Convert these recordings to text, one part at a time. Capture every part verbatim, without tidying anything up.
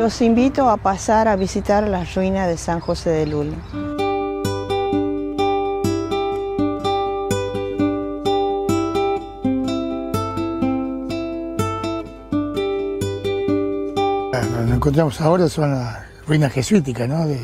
Los invito a pasar a visitar las ruinas de San José de Lules. Nos encontramos ahora, son las ruinas jesuíticas, ¿no? De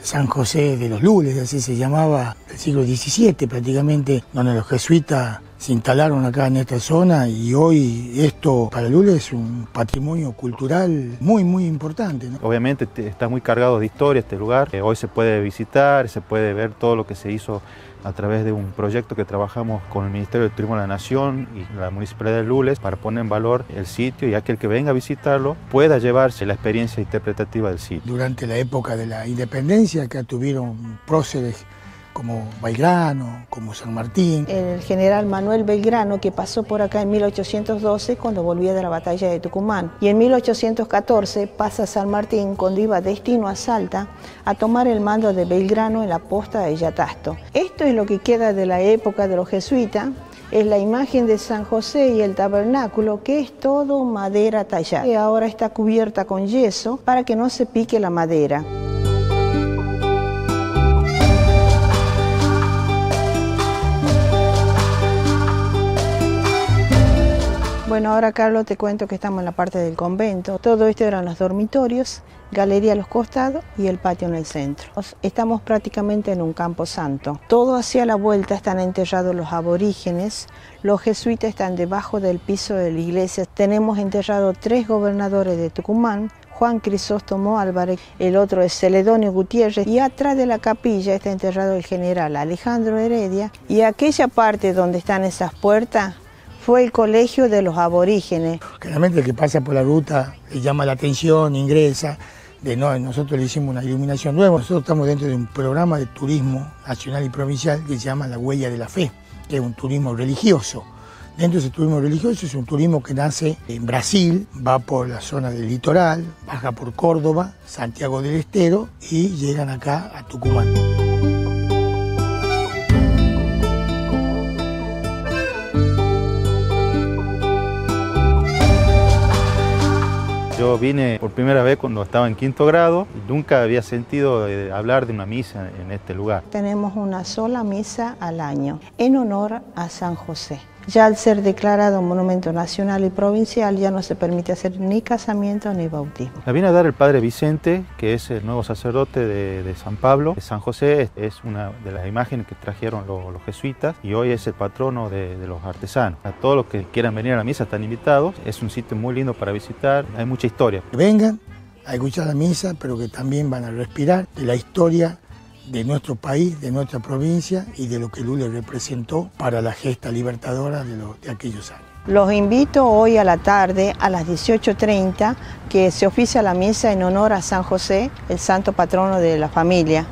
San José de los Lules, así se llamaba, el siglo diecisiete prácticamente, donde los jesuitas se instalaron acá en esta zona, y hoy esto para Lules es un patrimonio cultural muy, muy importante, ¿no? Obviamente está muy cargado de historia este lugar. Eh, hoy se puede visitar, se puede ver todo lo que se hizo a través de un proyecto que trabajamos con el Ministerio de Turismo de la Nación y la Municipalidad de Lules para poner en valor el sitio, y aquel que venga a visitarlo pueda llevarse la experiencia interpretativa del sitio. Durante la época de la independencia acá tuvieron próceres como Belgrano, como San Martín. El general Manuel Belgrano, que pasó por acá en mil ochocientos doce cuando volvía de la Batalla de Tucumán. Y en mil ochocientos catorce pasa a San Martín cuando iba destino a Salta a tomar el mando de Belgrano en la posta de Yatasto. Esto es lo que queda de la época de los jesuitas, es la imagen de San José y el tabernáculo, que es todo madera tallada. Y ahora está cubierta con yeso para que no se pique la madera. Bueno, ahora, Carlos, te cuento que estamos en la parte del convento. Todo esto eran los dormitorios, galería a los costados y el patio en el centro. Estamos prácticamente en un campo santo. Todo hacia la vuelta están enterrados los aborígenes. Los jesuitas están debajo del piso de la iglesia. Tenemos enterrados tres gobernadores de Tucumán: Juan Crisóstomo Álvarez, el otro es Celedonio Gutiérrez, y atrás de la capilla está enterrado el general Alejandro Heredia. Y aquella parte donde están esas puertas fue el colegio de los aborígenes. Claramente el que pasa por la ruta le llama la atención, ingresa. De no, nosotros le hicimos una iluminación nueva. Nosotros estamos dentro de un programa de turismo nacional y provincial que se llama La Huella de la Fe, que es un turismo religioso. Dentro de ese turismo religioso es un turismo que nace en Brasil, va por la zona del litoral, baja por Córdoba, Santiago del Estero y llegan acá a Tucumán. Yo vine por primera vez cuando estaba en quinto grado. Nunca había sentido eh, hablar de una misa en este lugar. Tenemos una sola misa al año en honor a San José. Ya al ser declarado monumento nacional y provincial, ya no se permite hacer ni casamiento ni bautismo. La viene a dar el Padre Vicente, que es el nuevo sacerdote de, de San Pablo. San José es una de las imágenes que trajeron los, los jesuitas, y hoy es el patrono de, de los artesanos. A todos los que quieran venir a la misa están invitados. Es un sitio muy lindo para visitar, hay mucha historia. Que vengan a escuchar la misa, pero que también van a respirar de la historia de nuestro país, de nuestra provincia y de lo que Lules representó para la gesta libertadora de, los, de aquellos años. Los invito hoy a la tarde, a las dieciocho treinta, que se oficia la misa en honor a San José, el santo patrono de la familia.